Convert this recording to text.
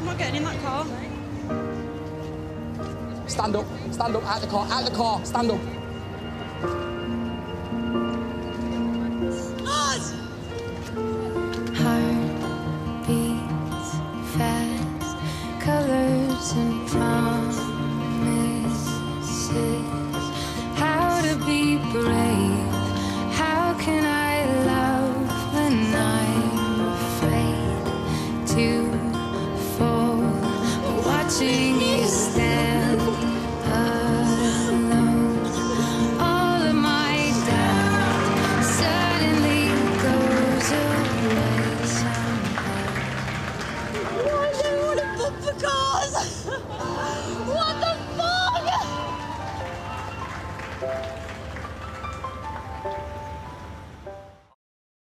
I'm not getting in that car. Stand up, out the car, stand up. Heart beats fast, colors and fire.